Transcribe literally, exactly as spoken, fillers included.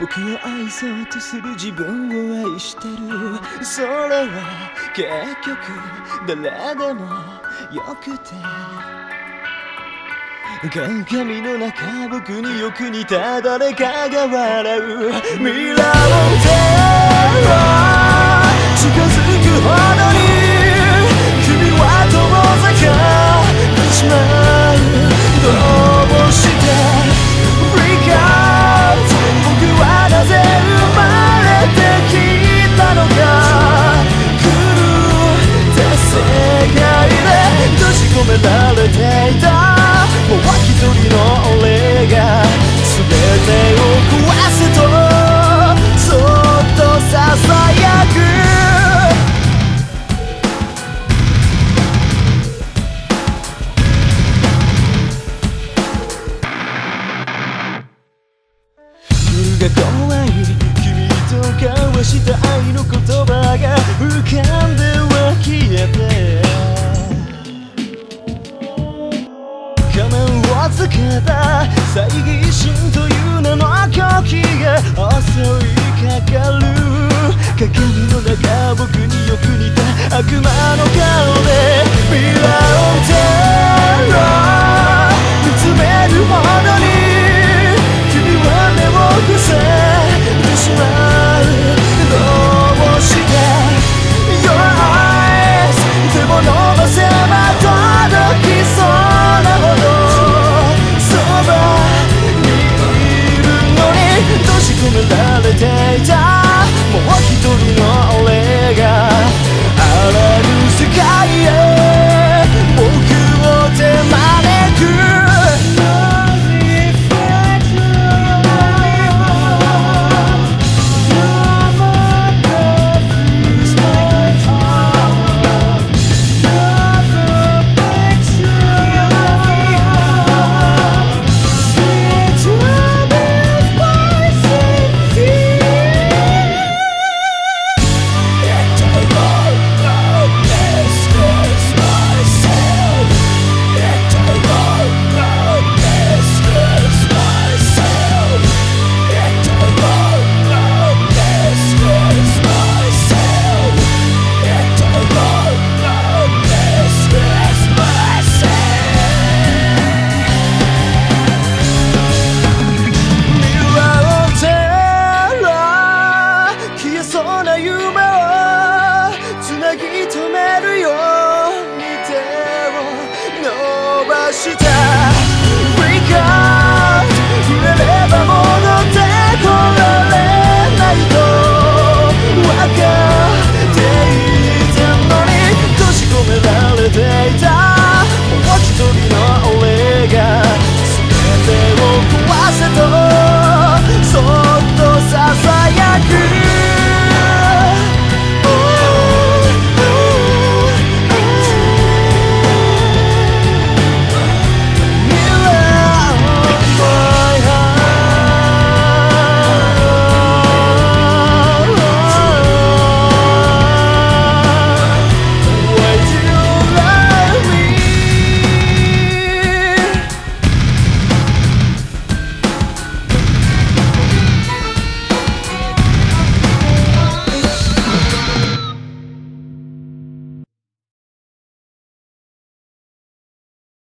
僕を愛そうとする自分を愛してる。それは結局誰でもよくて、鏡の中僕によく似た誰かが笑う。ミラーを手を近づくほどに君は遠ざかってしまう。どうしてフリーカーなぜ生まれてきたのか。狂った世界で閉じ込められていたもう一人の俺が全てを壊すとそっとささやく。無我した愛の言葉が浮かんでは消えて、仮面をつけた最